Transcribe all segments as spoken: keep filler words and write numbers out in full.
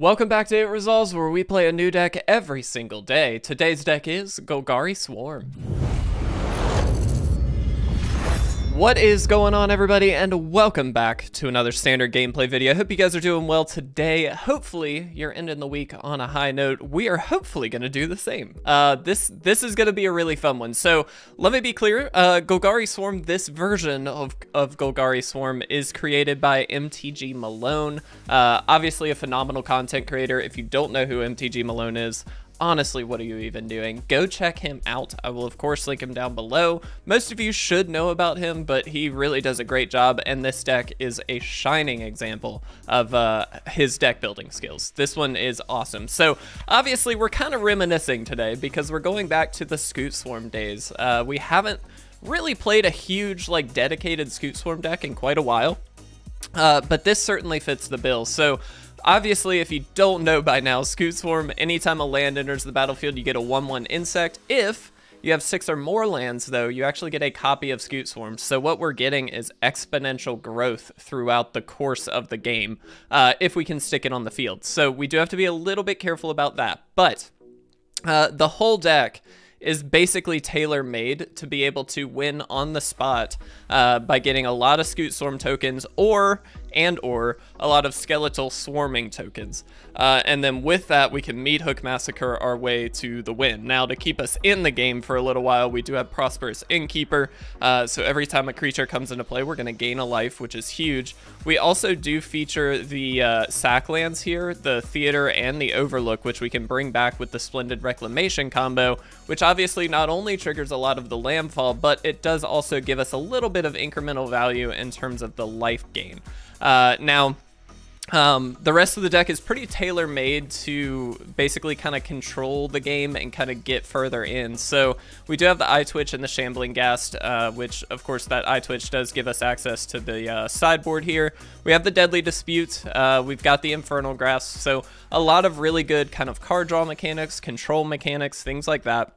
Welcome back to It Resolves, where we play a new deck every single day. Today's deck is Golgari Swarm. What is going on, everybody, and welcome back to another standard gameplay video. Hope you guys are doing well today. Hopefully you're ending the week on a high note. We are hopefully going to do the same. Uh, this this is going to be a really fun one. So let me be clear, uh, Golgari Swarm, this version of, of Golgari Swarm is created by M T G Malone. Uh, obviously a phenomenal content creator. If you don't know who M T G Malone is, honestly, what are you even doing? Go check him out. I will, of course, link him down below. Most of you should know about him, but he really does a great job, and this deck is a shining example of uh, his deck building skills. This one is awesome. So, obviously, we're kind of reminiscing today because we're going back to the Scute Swarm days. Uh, we haven't really played a huge, like, dedicated Scute Swarm deck in quite a while, uh, but this certainly fits the bill. So, obviously, if you don't know by now, Scute Swarm, anytime a land enters the battlefield, you get a one one insect. If you have six or more lands, though, you actually get a copy of Scute Swarm. So what we're getting is exponential growth throughout the course of the game, uh, if we can stick it on the field. So we do have to be a little bit careful about that. But uh, the whole deck is basically tailor-made to be able to win on the spot uh, by getting a lot of Scute Swarm tokens or and or a lot of Skeletal Swarming tokens. Uh, and then with that, we can Meat Hook Massacre our way to the win. Now, to keep us in the game for a little while, we do have Prosperous Innkeeper. Uh, so every time a creature comes into play, we're gonna gain a life, which is huge. We also do feature the uh, sack lands here, the Theater and the Overlook, which we can bring back with the Splendid Reclamation combo, which obviously not only triggers a lot of the landfall, but it does also give us a little bit of incremental value in terms of the life gain. Uh, now, um, the rest of the deck is pretty tailor-made to basically kind of control the game and kind of get further in. So we do have the Eye Twitch and the Shambling Ghast, uh, which, of course, that Eye Twitch does give us access to the uh, sideboard here. We have the Deadly Dispute. Uh, we've got the Infernal Grasp. So a lot of really good kind of card draw mechanics, control mechanics, things like that.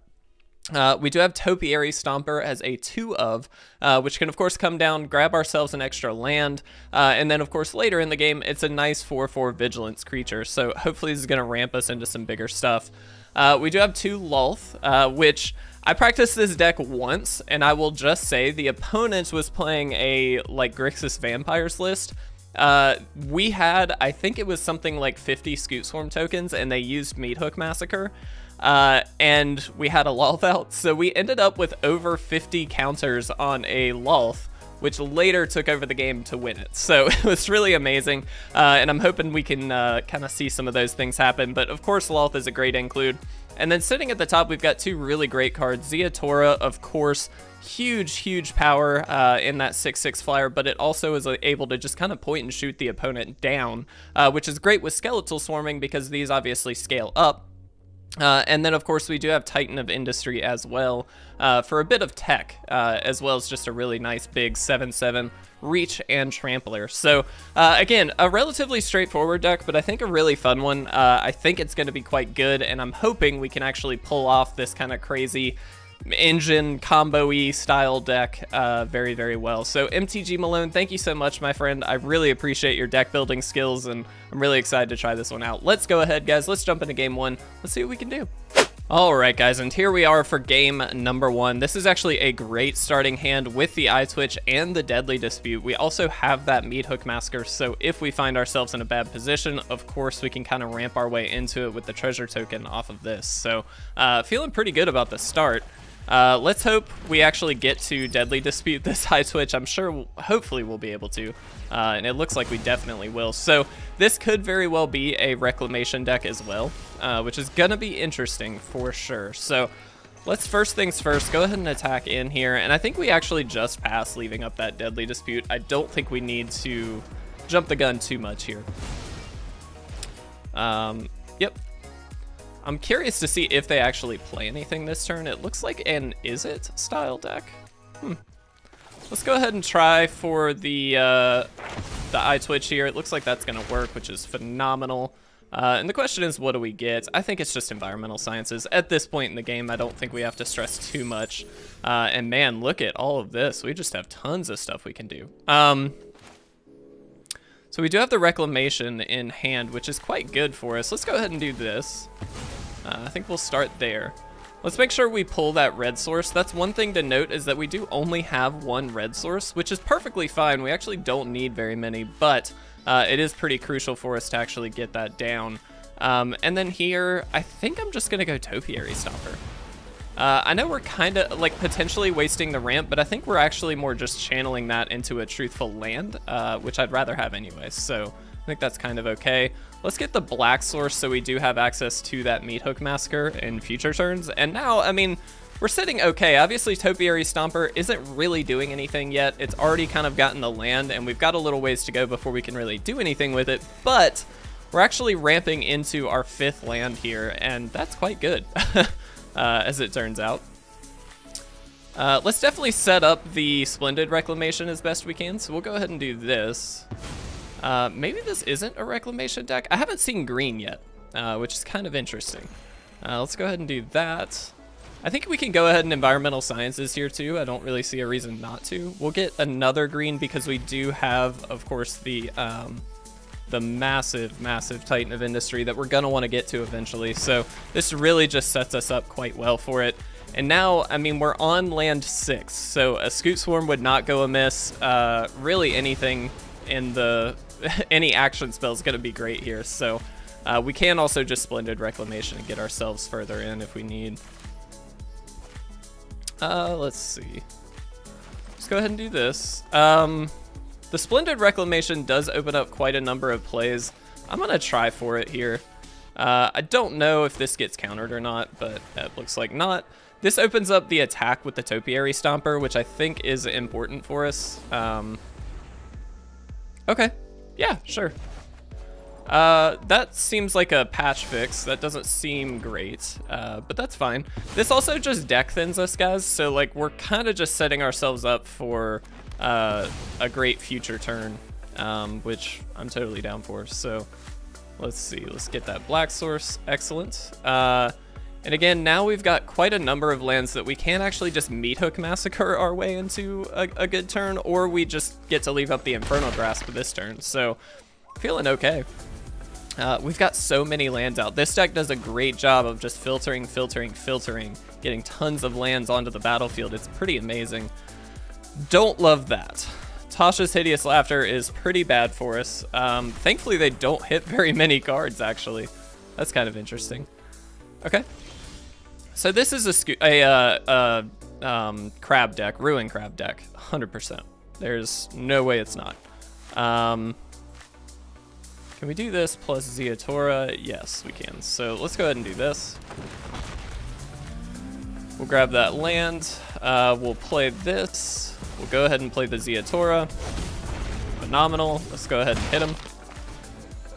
Uh, we do have Topiary Stomper as a two of, uh, which can of course come down, grab ourselves an extra land, uh, and then of course later in the game, it's a nice four four vigilance creature, so hopefully this is going to ramp us into some bigger stuff. Uh, we do have two Lolth, uh, which I practiced this deck once, and I will just say the opponent was playing a like Grixis Vampires list. Uh, we had, I think it was something like fifty Scute Swarm tokens, and they used Meat Hook Massacre. Uh, and we had a Lolth out, so we ended up with over fifty counters on a Lolth, which later took over the game to win it. So it was really amazing, uh, and I'm hoping we can uh, kind of see some of those things happen. But of course, Lolth is a great include. And then sitting at the top, we've got two really great cards. Ziatora, of course, huge, huge power uh, in that six six flyer, but it also is able to just kind of point and shoot the opponent down, uh, which is great with Skeletal Swarming because these obviously scale up. Uh, and then, of course, we do have Titan of Industry as well uh, for a bit of tech, uh, as well as just a really nice big seven seven reach and trampler. So, uh, again, a relatively straightforward deck, but I think a really fun one. Uh, I think it's going to be quite good, and I'm hoping we can actually pull off this kind of crazy engine combo-y style deck uh, very, very well. So, M T G Malone, thank you so much, my friend. I really appreciate your deck building skills, and I'm really excited to try this one out. Let's go ahead, guys. Let's jump into game one. Let's see what we can do. All right, guys, and here we are for game number one. This is actually a great starting hand with the Eye Twitch and the Deadly Dispute. We also have that Meat Hook Massacre, so if we find ourselves in a bad position, of course, we can kind of ramp our way into it with the treasure token off of this. So, uh, feeling pretty good about the start. Uh, let's hope we actually get to Deadly Dispute this Eye Twitch. I'm sure, we'll, hopefully, we'll be able to, uh, and it looks like we definitely will. So this could very well be a Reclamation deck as well, uh, which is going to be interesting for sure. So let's first things first, go ahead and attack in here, and I think we actually just passed leaving up that Deadly Dispute. I don't think we need to jump the gun too much here. Um, yep. I'm curious to see if they actually play anything this turn. It looks like an Is It style deck. Hmm. Let's go ahead and try for the uh, the Eye Twitch here. It looks like that's gonna work, which is phenomenal. Uh, and the question is, what do we get? I think it's just Environmental Sciences. At this point in the game, I don't think we have to stress too much. Uh, and man, look at all of this. We just have tons of stuff we can do. Um, So we do have the Reclamation in hand, which is quite good for us. Let's go ahead and do this. Uh, I think we'll start there. Let's make sure we pull that red source. That's one thing to note, is that we do only have one red source, which is perfectly fine. We actually don't need very many, but uh, it is pretty crucial for us to actually get that down. Um, and then here, I think I'm just gonna go Topiary Stomper. Uh, I know we're kind of like potentially wasting the ramp, but I think we're actually more just channeling that into a truthful land, uh, which I'd rather have anyway. So I think that's kind of okay. Let's get the black source so we do have access to that Meat Hook Massacre in future turns. And now, I mean, we're sitting okay. Obviously, Topiary Stomper isn't really doing anything yet. It's already kind of gotten the land, and we've got a little ways to go before we can really do anything with it. But we're actually ramping into our fifth land here, and that's quite good. Uh, as it turns out. Uh, let's definitely set up the Splendid Reclamation as best we can, so we'll go ahead and do this. Uh, maybe this isn't a Reclamation deck. I haven't seen green yet, uh, which is kind of interesting. Uh, let's go ahead and do that. I think we can go ahead and Environmental Sciences here too. I don't really see a reason not to. We'll get another green because we do have, of course, the um, the massive, massive Titan of Industry that we're gonna wanna get to eventually. So this really just sets us up quite well for it. And now, I mean, we're on land six, so a Scute Swarm would not go amiss. Uh, really anything in the, any action spell is gonna be great here. So uh, we can also just Splendid Reclamation and get ourselves further in if we need. Uh, let's see, let's go ahead and do this. Um, The Splendid Reclamation does open up quite a number of plays. I'm gonna try for it here. Uh, I don't know if this gets countered or not, but that looks like not. This opens up the attack with the Topiary Stomper, which I think is important for us. Um, okay, yeah, sure. Uh, that seems like a patch fix. That doesn't seem great, uh, but that's fine. This also just deck thins us, guys, so like we're kind of just setting ourselves up for Uh, a great future turn, um, which I'm totally down for. So let's see, let's get that black source, excellent. Uh, and again, now we've got quite a number of lands that we can actually just Meat Hook Massacre our way into a, a good turn, or we just get to leave up the Infernal Grasp this turn. So feeling okay. Uh, we've got so many lands out. This deck does a great job of just filtering, filtering, filtering, getting tons of lands onto the battlefield. It's pretty amazing. Don't love that. Tasha's Hideous Laughter is pretty bad for us. Um, thankfully, they don't hit very many cards, actually. That's kind of interesting. Okay. So this is a, a uh, uh, um, crab deck, Ruin Crab deck, one hundred percent. There's no way it's not. Um, can we do this plus Ziatora? Yes, we can. So let's go ahead and do this. We'll grab that land. Uh, we'll play this. We'll go ahead and play the Ziatora. Phenomenal. Let's go ahead and hit him.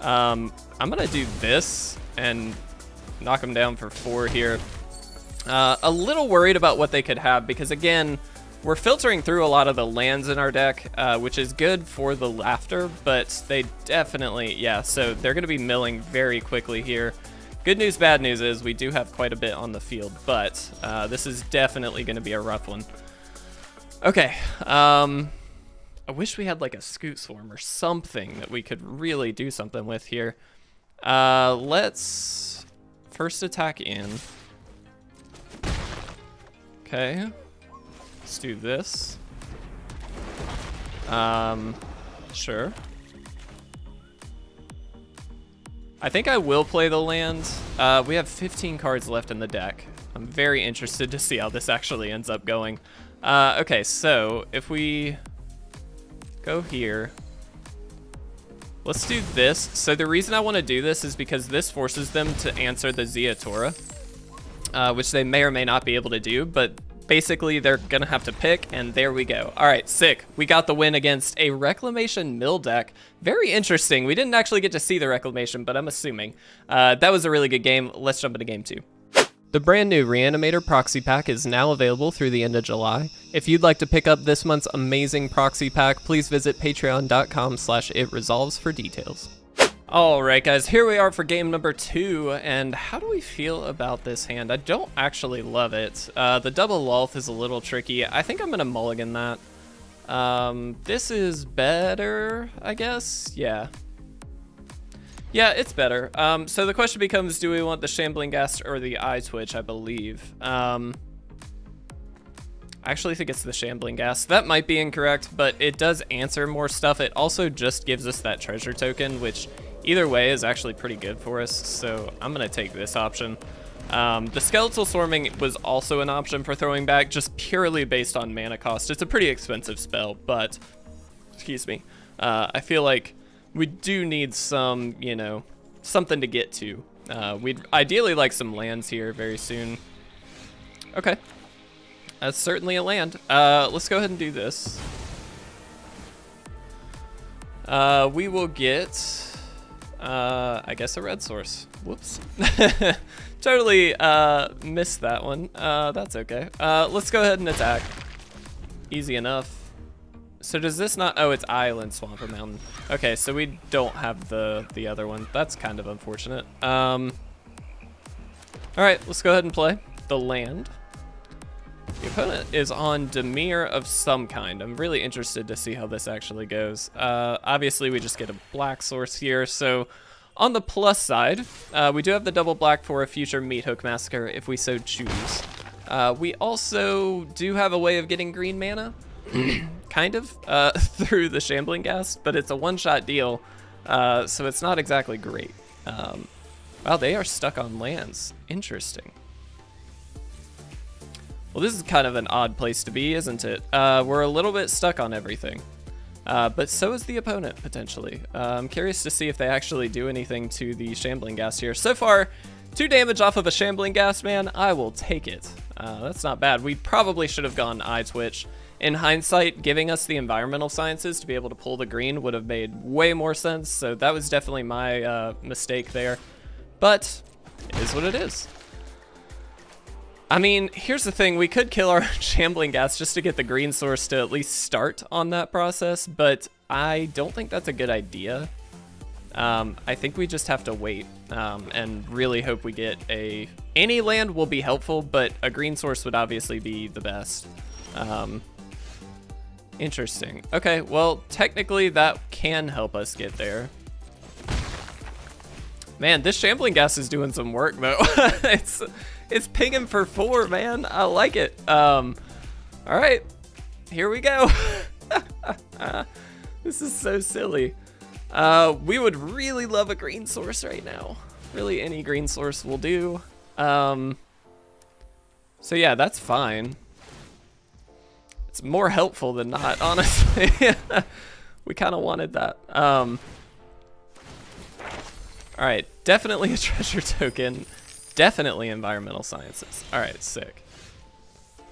Um, I'm going to do this and knock him down for four here. Uh, a little worried about what they could have because, again, we're filtering through a lot of the lands in our deck, uh, which is good for the laughter, but they definitely, yeah, so they're going to be milling very quickly here. Good news, bad news is we do have quite a bit on the field, but uh, this is definitely going to be a rough one. Okay, um, I wish we had like a Scute Swarm or something that we could really do something with here. Uh, let's first attack in. Okay, let's do this. Um, sure. I think I will play the land. Uh, we have fifteen cards left in the deck. I'm very interested to see how this actually ends up going. Uh, okay, so if we go here, let's do this. So the reason I want to do this is because this forces them to answer the Ziatora, uh, which they may or may not be able to do, but basically they're going to have to pick, and there we go. All right, sick. We got the win against a Reclamation mill deck. Very interesting. We didn't actually get to see the Reclamation, but I'm assuming. Uh, that was a really good game. Let's jump into game two. The brand new Reanimator Proxy Pack is now available through the end of July. If you'd like to pick up this month's amazing Proxy Pack, please visit patreon.com slash it resolves for details. Alright guys, here we are for game number two, and how do we feel about this hand? I don't actually love it. Uh, the double Lolth is a little tricky. I think I'm going to mulligan that. Um, this is better, I guess. Yeah. Yeah, it's better. Um, so the question becomes, do we want the Shambling Ghast or the Eye Twitch, I believe. Um, I actually think it's the Shambling Ghast. That might be incorrect, but it does answer more stuff. It also just gives us that treasure token, which either way is actually pretty good for us. So I'm going to take this option. Um, the Skeletal Swarming was also an option for throwing back, just purely based on mana cost. It's a pretty expensive spell, but, excuse me, uh, I feel like we do need some, you know, something to get to. Uh, we'd ideally like some lands here very soon. Okay, that's certainly a land. Uh, let's go ahead and do this. Uh, we will get... Uh, I guess a red source. Whoops. Totally uh, missed that one. Uh, that's okay. Uh, let's go ahead and attack. Easy enough. So does this not... Oh, it's Island, Swamp, or Mountain. Okay, so we don't have the, the other one. That's kind of unfortunate. Um, all right, let's go ahead and play the land. The opponent is on Dimir of some kind. I'm really interested to see how this actually goes. Uh, obviously, we just get a black source here. So on the plus side, uh, we do have the double black for a future Meat Hook Massacre if we so choose. Uh, we also do have a way of getting green mana, kind of, uh, through the Shambling Ghast, but it's a one-shot deal, uh, so it's not exactly great. Um, wow, they are stuck on lands. Interesting. Well, this is kind of an odd place to be, isn't it? Uh, we're a little bit stuck on everything, uh, but so is the opponent, potentially. Uh, I'm curious to see if they actually do anything to the Shambling Ghast here. So far, two damage off of a Shambling Ghast, man. I will take it. Uh, that's not bad. We probably should have gone Eye Twitch. In hindsight, giving us the Environmental Sciences to be able to pull the green would have made way more sense, so that was definitely my uh, mistake there. But it is what it is. I mean, here's the thing, we could kill our Shambling Ghast just to get the green source to at least start on that process, but I don't think that's a good idea. Um, I think we just have to wait um, and really hope we get a... Any land will be helpful, but a green source would obviously be the best. Um, interesting. Okay, well, technically that can help us get there. Man, this Shambling Ghast is doing some work, though. it's... It's pinging for four, man. I like it. Um, all right, here we go. This is so silly. Uh, we would really love a green source right now. Really, any green source will do. Um, so yeah, that's fine. It's more helpful than not, honestly. We kind of wanted that. Um, all right, definitely a treasure token. Definitely Environmental Sciences. All right, sick.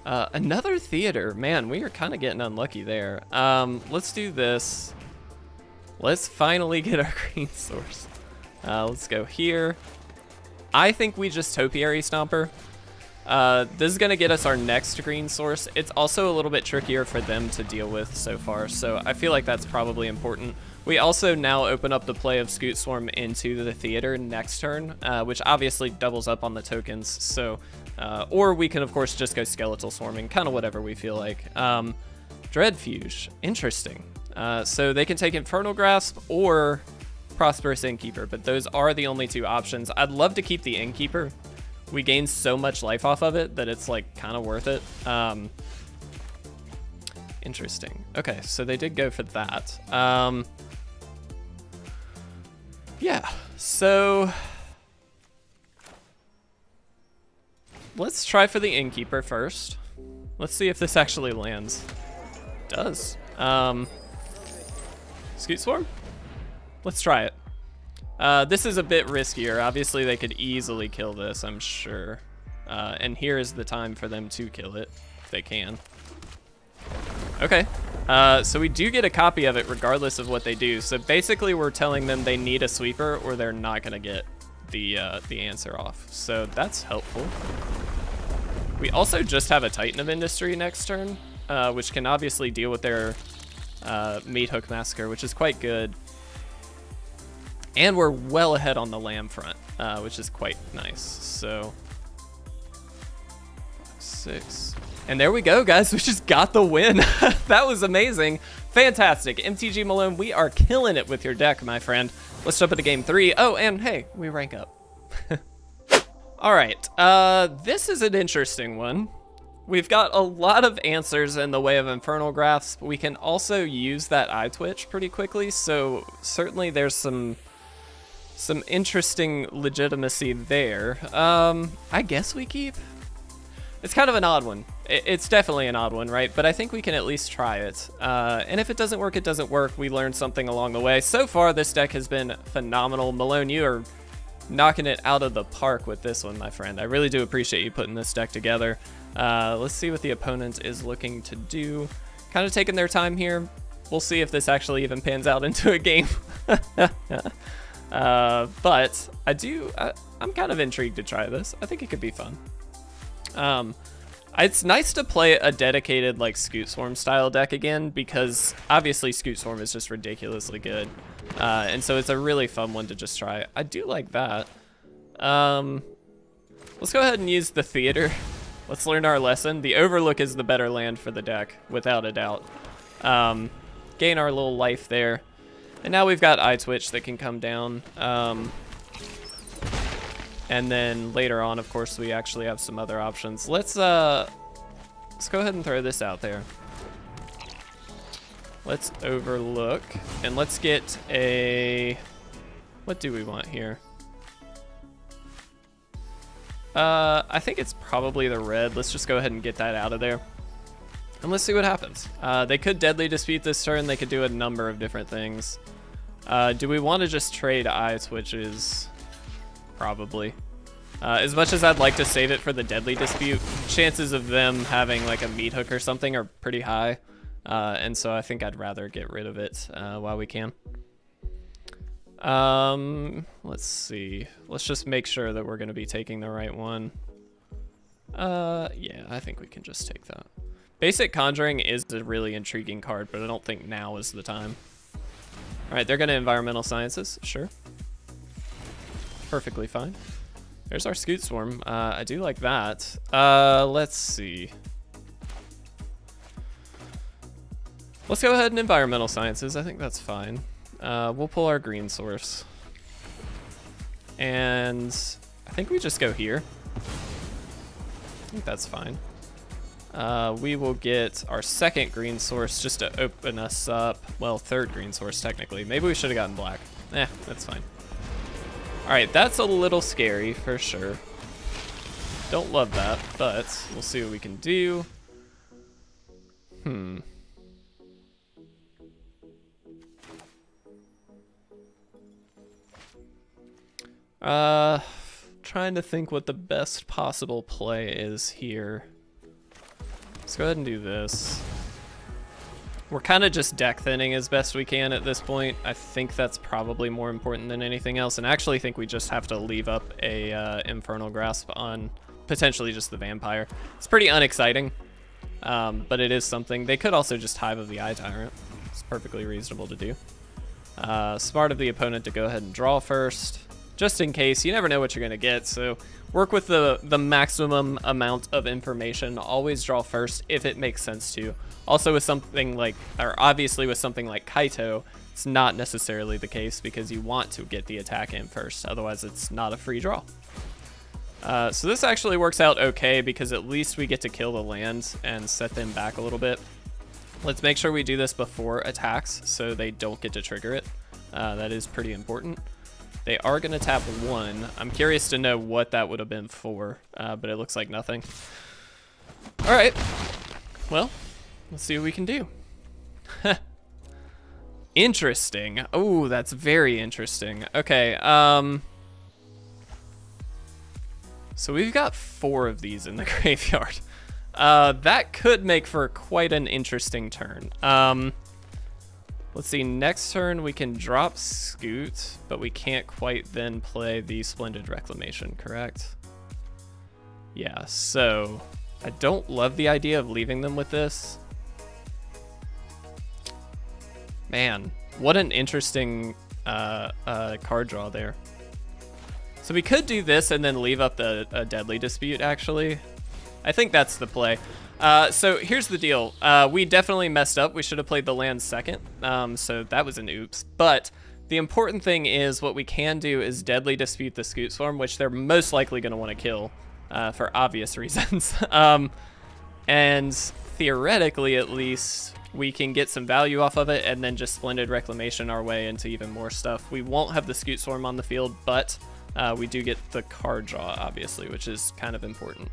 Uh, another theater. Man, we are kind of getting unlucky there. Um, let's do this. Let's finally get our green source. Uh, let's go here. I think we just Topiary Stomper. Uh, this is going to get us our next green source. It's also a little bit trickier for them to deal with so far, so I feel like that's probably important. We also now open up the play of Scute Swarm into the theater next turn, uh, which obviously doubles up on the tokens. So, uh, or we can, of course, just go Skeletal Swarming, kind of whatever we feel like. Um, Dreadfuse, interesting. Uh, so they can take Infernal Grasp or Prosperous Innkeeper, but those are the only two options. I'd love to keep the Innkeeper. We gain so much life off of it that it's like kind of worth it. Um, interesting. Okay, so they did go for that. Um, yeah, so let's try for the Innkeeper first. Let's see if this actually lands. It does. Um, Scute Swarm? Let's try it. Uh, this is a bit riskier. Obviously, they could easily kill this, I'm sure. Uh, and here is the time for them to kill it, if they can. Okay, uh, so we do get a copy of it regardless of what they do. So basically, we're telling them they need a sweeper or they're not going to get the, uh, the answer off. So that's helpful. We also just have a Titan of Industry next turn, uh, which can obviously deal with their uh, Meat Hook Massacre, which is quite good. And we're well ahead on the land front, uh, which is quite nice. So, six, And there we go, guys. We just got the win. That was amazing. Fantastic. M T G Malone, we are killing it with your deck, my friend. Let's jump into game three. Oh, and hey, we rank up. All right. Uh, this is an interesting one. We've got a lot of answers in the way of Infernal Grasp. We can also use that Eye Twitch pretty quickly, so certainly there's some some interesting legitimacy there. Um, I guess we keep. It's kind of an odd one. It's definitely an odd one, right? But I think we can at least try it. Uh, and if it doesn't work, it doesn't work. We learned something along the way. So far, this deck has been phenomenal. Malone, you are knocking it out of the park with this one, my friend. I really do appreciate you putting this deck together. Uh, let's see what the opponent is looking to do. Kind of taking their time here. We'll see if this actually even pans out into a game. uh, but I do, I, I'm kind of intrigued to try this. I think it could be fun. Um, it's nice to play a dedicated like Scute Swarm style deck again, because obviously Scute Swarm is just ridiculously good. Uh, and so it's a really fun one to just try. I do like that. Um, let's go ahead and use the theater. Let's learn our lesson. The Overlook is the better land for the deck, without a doubt. Um, gain our little life there. And now we've got Eye Twitch that can come down. Um, and then later on, of course, we actually have some other options. Let's, uh, let's go ahead and throw this out there. Let's Overlook. And let's get a... What do we want here? Uh, I think it's probably the red. Let's just go ahead and get that out of there. And let's see what happens. Uh, they could Deadly Dispute this turn. They could do a number of different things. Uh, do we want to just trade Eye Twitches? Probably. Uh, as much as I'd like to save it for the Deadly Dispute, chances of them having like a Meat Hook or something are pretty high. Uh, and so I think I'd rather get rid of it uh, while we can. Um, let's see. Let's just make sure that we're going to be taking the right one. Uh, yeah, I think we can just take that. Basic Conjuring is a really intriguing card, but I don't think now is the time. All right, they're going to Environmental Sciences, sure. Perfectly fine. There's our Scute Swarm. Uh, I do like that. Uh, let's see. Let's go ahead and Environmental Sciences. I think that's fine. Uh, we'll pull our green source. And I think we just go here. I think that's fine. Uh, we will get our second green source just to open us up. Well, third green source, technically. Maybe we should have gotten black. Eh, that's fine. All right, that's a little scary for sure. Don't love that, but we'll see what we can do. Hmm. Uh, trying to think what the best possible play is here. Let's go ahead and do this. We're kind of just deck thinning as best we can at this point. I think that's probably more important than anything else, and I actually think we just have to leave up a uh, Infernal Grasp on potentially just the Vampire. It's pretty unexciting, um, but it is something. They could also just Hive of the Eye Tyrant. It's perfectly reasonable to do. Uh, smart of the opponent to go ahead and draw first. Just in case, you never know what you're gonna get, so work with the, the maximum amount of information. Always draw first if it makes sense to. Also with something like, or obviously with something like Kaito, it's not necessarily the case because you want to get the attack in first, otherwise it's not a free draw. Uh, so this actually works out okay because at least we get to kill the land and set them back a little bit. Let's make sure we do this before attacks so they don't get to trigger it. Uh, that is pretty important. They are gonna tap one. I'm curious to know what that would have been for, uh, but it looks like nothing. All right, well, let's see what we can do. Interesting. Oh, that's very interesting. Okay, um, so we've got four of these in the graveyard. Uh, that could make for quite an interesting turn. Um, Let's see, next turn we can drop Scute, but we can't quite then play the Splendid Reclamation, correct? Yeah, so I don't love the idea of leaving them with this. Man, what an interesting uh, uh, card draw there. So we could do this and then leave up the uh, Deadly Dispute, actually. I think that's the play. Uh, so here's the deal. Uh, we definitely messed up. We should have played the land second. Um, so that was an oops. But the important thing is what we can do is Deadly Dispute the Scute Swarm, which they're most likely going to want to kill uh, for obvious reasons. um, and theoretically, at least, we can get some value off of it and then just Splendid Reclamation our way into even more stuff. We won't have the Scute Swarm on the field, but uh, we do get the card draw, obviously, which is kind of important.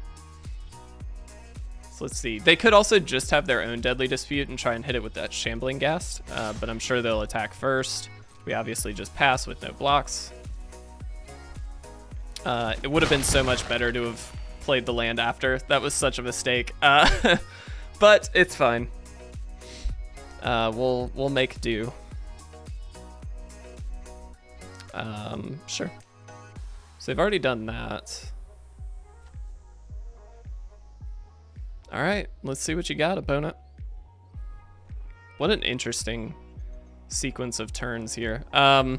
Let's see. They could also just have their own Deadly Dispute and try and hit it with that Shambling Ghast, uh, but I'm sure they'll attack first. We obviously just pass with no blocks. Uh, it would have been so much better to have played the land after. That was such a mistake, uh, but it's fine. Uh, we'll we'll make do. Um, sure. So they've already done that. All right, let's see what you got, opponent. What an interesting sequence of turns here. Um,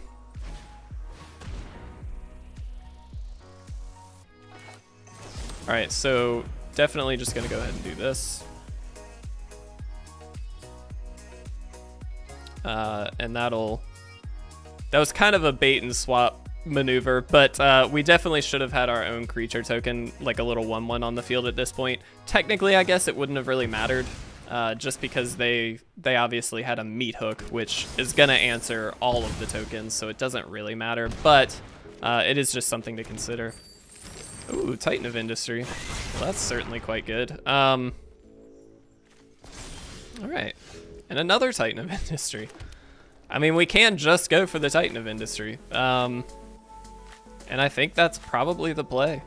all right, so definitely just gonna go ahead and do this. Uh, and that'll, that was kind of a bait and swap maneuver, but uh, we definitely should have had our own creature token, like a little one one on the field at this point. Technically, I guess it wouldn't have really mattered, uh, just because they they obviously had a meat hook, which is gonna answer all of the tokens, so it doesn't really matter, but uh, it is just something to consider. Ooh, Titan of Industry. Well, that's certainly quite good. Um, all right, and another Titan of Industry. I mean, we can just go for the Titan of Industry. Um, And I think that's probably the play,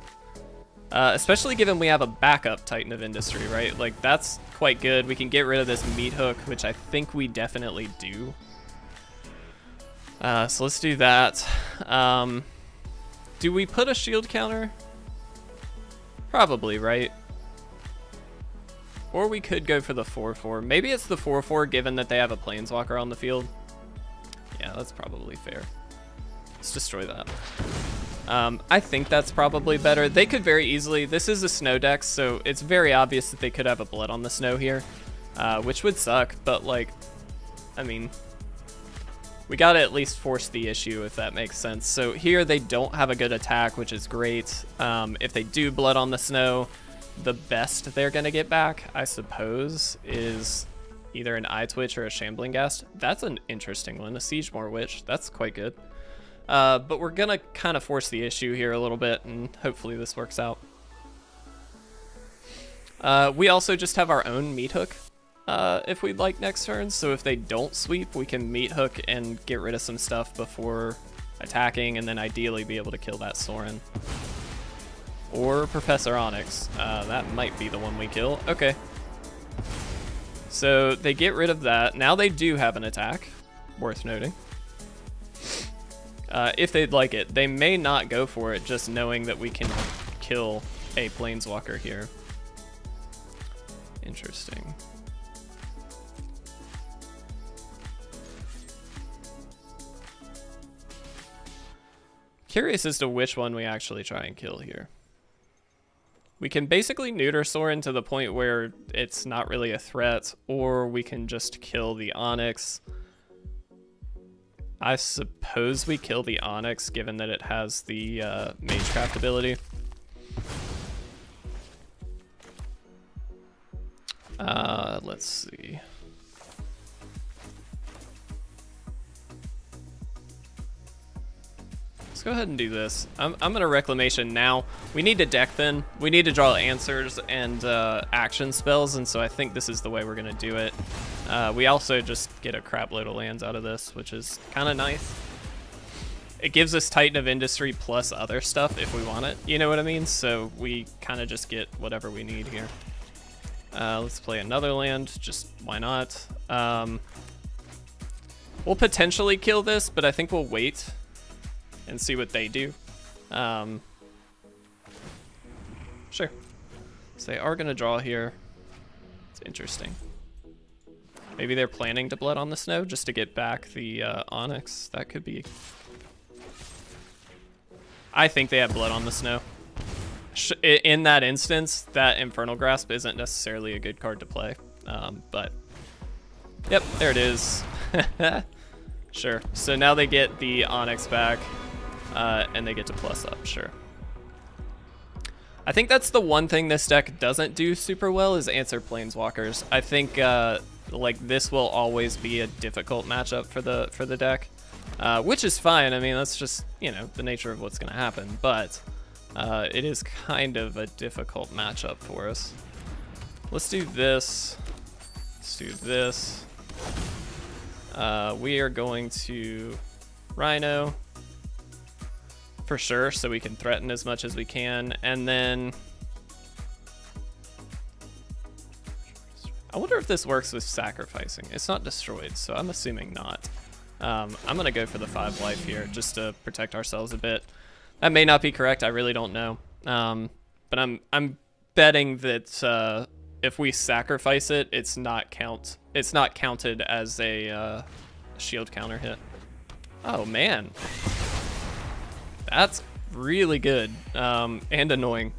uh, especially given we have a backup Titan of Industry, right? Like, that's quite good. We can get rid of this meat hook, which I think we definitely do. Uh, so let's do that. Um, do we put a shield counter? Probably, right? Or we could go for the four four. Maybe it's the four four given that they have a planeswalker on the field. Yeah, that's probably fair. Let's destroy that. Um, I think that's probably better. They could very easily, this is a snow deck, so it's very obvious that they could have a Blood on the Snow here, uh, which would suck, but like, I mean, we gotta at least force the issue, if that makes sense. So here they don't have a good attack, which is great. Um, if they do Blood on the Snow, the best they're gonna get back, I suppose, is either an Eye Twitch or a Shambling Ghast. That's an interesting one, a Siegemore Witch, that's quite good. Uh, but we're gonna kind of force the issue here a little bit, and hopefully this works out. Uh, we also just have our own meat hook, uh, if we'd like next turn, so if they don't sweep, we can meat hook and get rid of some stuff before attacking, and then ideally be able to kill that Sorin. Or Professor Onyx, uh, that might be the one we kill, okay. So they get rid of that, now they do have an attack, worth noting. Uh, if they'd like it. They may not go for it, just knowing that we can kill a planeswalker here. Interesting. Curious as to which one we actually try and kill here. We can basically neuter Sorin to the point where it's not really a threat, or we can just kill the Onyx. I suppose we kill the Onyx, given that it has the uh, Magecraft ability. Uh, let's see. Let's go ahead and do this. I'm, I'm gonna Reclamation now. We need to deck thin. We need to draw answers and uh, action spells, and so I think this is the way we're gonna do it. Uh, we also just get a crap load of lands out of this, which is kind of nice. It gives us Titan of Industry plus other stuff if we want it, you know what I mean? So we kind of just get whatever we need here. Uh, let's play another land, just why not? Um, we'll potentially kill this, but I think we'll wait and see what they do. Um, sure. So they are going to draw here. It's interesting. Maybe they're planning to Blood on the Snow just to get back the uh, Onyx. That could be... I think they have Blood on the Snow. sh in that instance, that Infernal Grasp isn't necessarily a good card to play. Um, but, yep, there it is. Sure. So now they get the Onyx back, uh, and they get to plus up, sure. I think that's the one thing this deck doesn't do super well is answer Planeswalkers. I think uh, like this will always be a difficult matchup for the for the deck, uh, which is fine. I mean, that's just, you know, the nature of what's going to happen, but uh, it is kind of a difficult matchup for us. Let's do this. Let's do this. Uh, we are going to Rhino for sure, so we can threaten as much as we can. And then I wonder if this works with sacrificing. It's not destroyed, so I'm assuming not. Um, I'm gonna go for the five life here just to protect ourselves a bit. That may not be correct, I really don't know. Um, but I'm I'm betting that uh, if we sacrifice it, it's not count. It's not counted as a uh, shield counter hit. Oh man. That's really good, um, and annoying.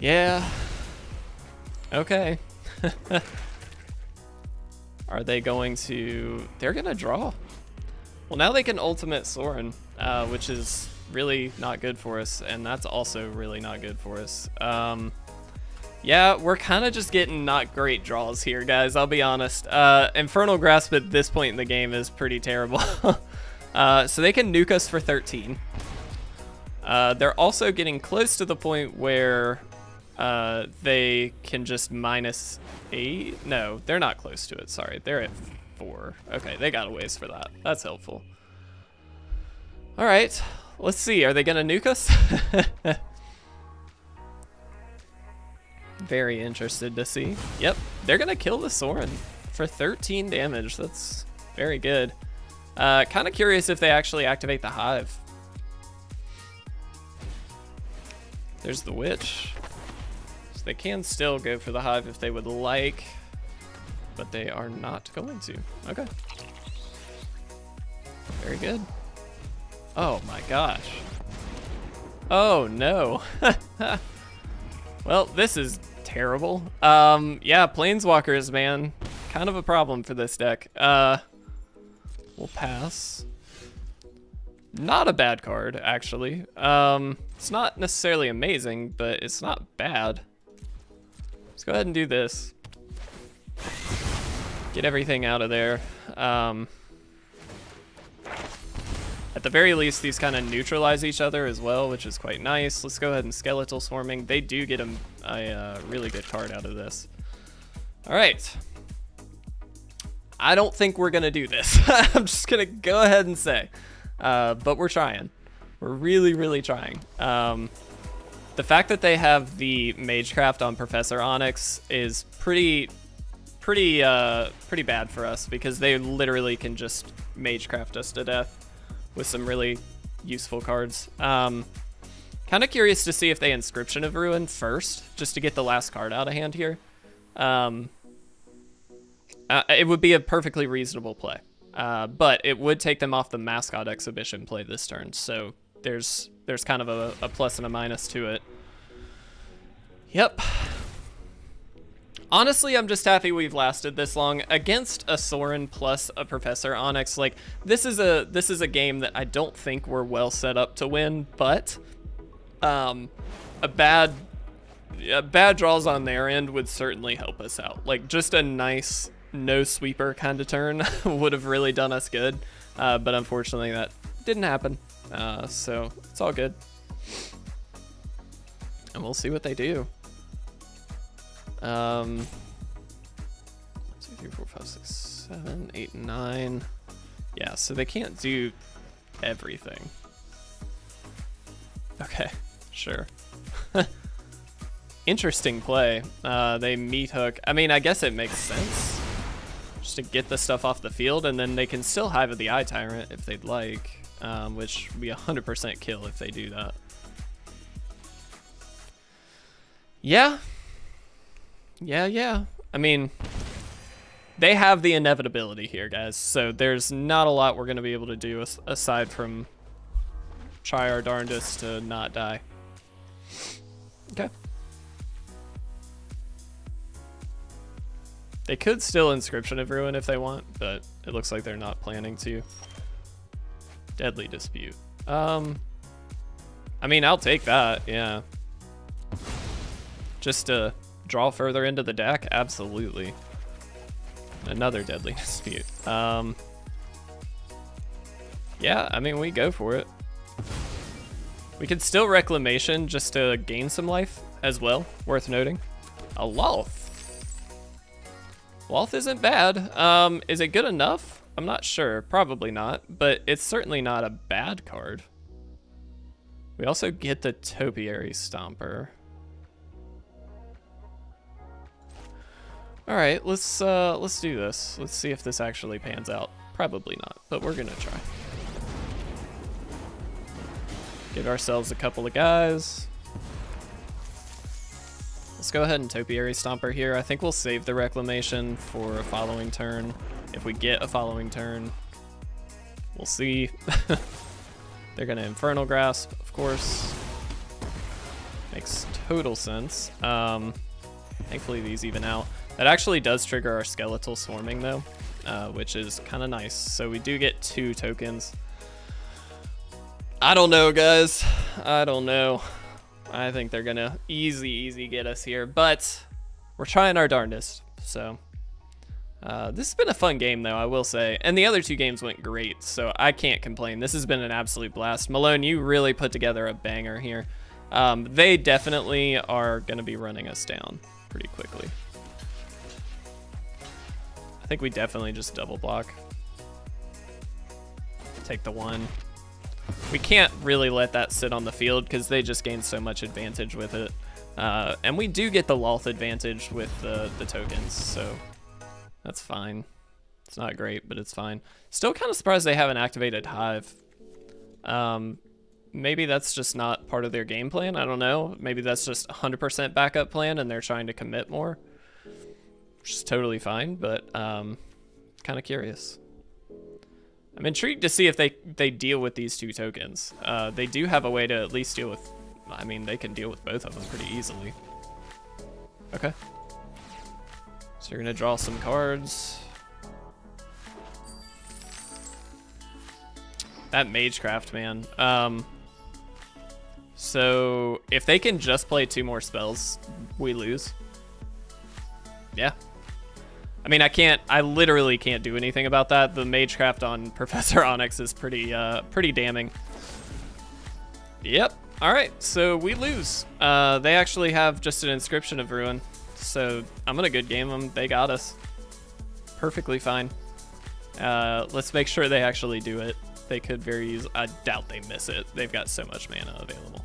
Yeah. Okay. Are they going to... They're going to draw. Well, now they can ultimate Sorin, uh, which is really not good for us, and that's also really not good for us. Um, yeah, we're kind of just getting not great draws here, guys, I'll be honest. Uh, Infernal Grasp at this point in the game is pretty terrible. Uh, so they can nuke us for thirteen. Uh, they're also getting close to the point where uh, they can just minus eight. No, they're not close to it. Sorry, they're at four. Okay, they got a ways for that. That's helpful. All right, let's see. Are they going to nuke us? Very interested to see. Yep, they're going to kill the Sorin for thirteen damage. That's very good. Uh, kind of curious if they actually activate the Hive. There's the Witch. So they can still go for the Hive if they would like, but they are not going to. Okay. Very good. Oh my gosh. Oh no. Well, this is terrible. Um, yeah, Planeswalkers, man. Kind of a problem for this deck. Uh... We'll pass. Not a bad card, actually. Um, it's not necessarily amazing, but it's not bad. Let's go ahead and do this. Get everything out of there. Um, at the very least, these kind of neutralize each other as well, which is quite nice. Let's go ahead and Skeletal Swarming. They do get a, a uh, really good card out of this. All right. I don't think we're gonna do this. I'm just gonna go ahead and say, uh, but we're trying. We're really, really trying. Um, the fact that they have the Magecraft on Professor Onyx is pretty, pretty, uh, pretty bad for us because they literally can just Magecraft us to death with some really useful cards. Um, kind of curious to see if they Inscription of Ruin first, just to get the last card out of hand here. Um, Uh, it would be a perfectly reasonable play, uh, but it would take them off the Mascot Exhibition play this turn, so there's there's kind of a, a plus and a minus to it. Yep. Honestly, I'm just happy we've lasted this long against a Sorin plus a Professor Onyx. Like this is a this is a game that I don't think we're well set up to win, but um, a bad. Uh, bad draws on their end would certainly help us out. Like just a nice no sweeper kind of turn would have really done us good, uh, but unfortunately that didn't happen, uh, so it's all good and we'll see what they do. um, one, two, three, four, five, six, seven, eight, nine. Yeah, so they can't do everything. Okay, sure. Interesting play. Uh, they meat hook. I mean, I guess it makes sense just to get the stuff off the field, and then they can still Hive of the Eye Tyrant if they'd like, um, which we one hundred percent kill if they do that. Yeah. Yeah, yeah. I mean, they have the inevitability here, guys, so there's not a lot we're going to be able to do aside from try our darndest to not die. Okay. They could still Inscription of Ruin if they want, but it looks like they're not planning to. Deadly Dispute. Um, I mean, I'll take that, yeah. Just to draw further into the deck, absolutely. Another Deadly Dispute. Um, yeah, I mean, we go for it. We could still Reclamation just to gain some life as well, worth noting. A Lolth. Lolth isn't bad. Um, is it good enough? I'm not sure. Probably not, but it's certainly not a bad card. We also get the Topiary Stomper. All right, let's uh, let's do this. Let's see if this actually pans out. Probably not, but we're gonna try. Get ourselves a couple of guys. Let's go ahead and Topiary Stomper here. I think we'll save the Reclamation for a following turn. If we get a following turn, we'll see. They're gonna Infernal Grasp, of course. Makes total sense. Um, thankfully these even out. That actually does trigger our Skeletal Swarming though, uh, which is kind of nice. So we do get two tokens. I don't know, guys. I don't know. I think they're gonna easy, easy get us here, but we're trying our darndest. So uh, this has been a fun game though, I will say. And the other two games went great, so I can't complain. This has been an absolute blast. Malone, you really put together a banger here. Um, they definitely are gonna be running us down pretty quickly. I think we definitely just double block. Take the one. We can't really let that sit on the field because they just gain so much advantage with it. Uh, and we do get the Lolth advantage with the, the tokens, so that's fine. It's not great, but it's fine. Still kind of surprised they haven't activated Hive. Um, maybe that's just not part of their game plan. I don't know. Maybe that's just one hundred percent backup plan and they're trying to commit more, which is totally fine, but um, kind of curious. I'm intrigued to see if they, they deal with these two tokens. Uh, they do have a way to at least deal with, I mean, they can deal with both of them pretty easily. Okay. So you're gonna draw some cards. That Magecraft, man. Um, so if they can just play two more spells, we lose. Yeah. I mean, I can't, I literally can't do anything about that. The Magecraft on Professor Onyx is pretty, uh, pretty damning. Yep, all right, so we lose. Uh, they actually have just an Inscription of Ruin, so I'm gonna good game them. They got us. Perfectly fine. Uh, let's make sure they actually do it. They could very easily, I doubt they miss it. They've got so much mana available.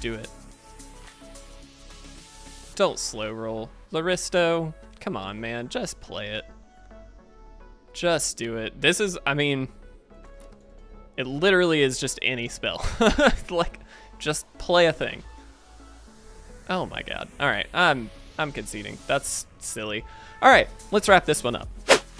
Do it. Don't slow roll. Laristo, come on, man. Just play it. Just do it. This is, I mean, it literally is just any spell. Like, just play a thing. Oh my God. All right, I'm, I'm conceding. That's silly. All right, let's wrap this one up.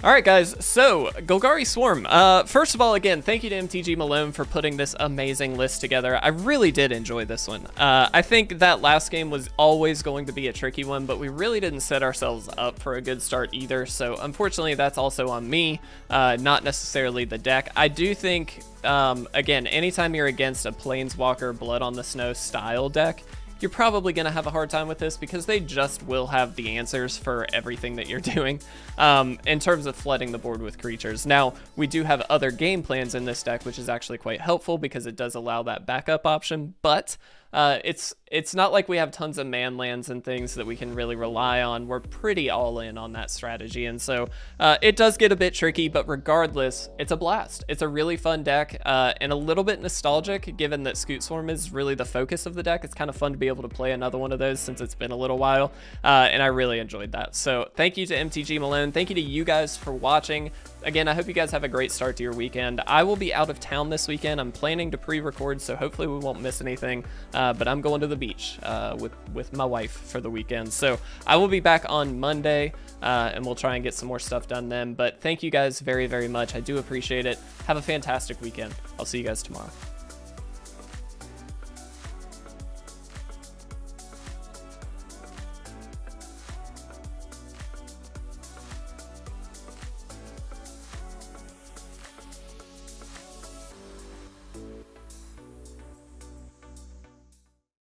All right, guys, so Golgari Swarm. Uh, first of all, again, thank you to M T G Malone for putting this amazing list together. I really did enjoy this one. Uh, I think that last game was always going to be a tricky one, but we really didn't set ourselves up for a good start either. So unfortunately, that's also on me, uh, not necessarily the deck. I do think, um, again, anytime you're against a Planeswalker Blood on the Snow style deck, you're probably gonna have a hard time with this because they just will have the answers for everything that you're doing um, in terms of flooding the board with creatures. Now, we do have other game plans in this deck, which is actually quite helpful because it does allow that backup option, but uh, it's it's not like we have tons of man lands and things that we can really rely on. We're pretty all in on that strategy, and so uh, it does get a bit tricky, but regardless, it's a blast. It's a really fun deck uh, and a little bit nostalgic given that Scute Swarm is really the focus of the deck. It's kind of fun to be able to play another one of those since it's been a little while, uh, and I really enjoyed that. So thank you to M T G Malone. Thank you to you guys for watching. Again, I hope you guys have a great start to your weekend. I will be out of town this weekend. I'm planning to pre-record, so hopefully we won't miss anything, uh, but I'm going to the beach uh, with, with my wife for the weekend. So I will be back on Monday uh, and we'll try and get some more stuff done then. But thank you guys very, very much. I do appreciate it. Have a fantastic weekend. I'll see you guys tomorrow.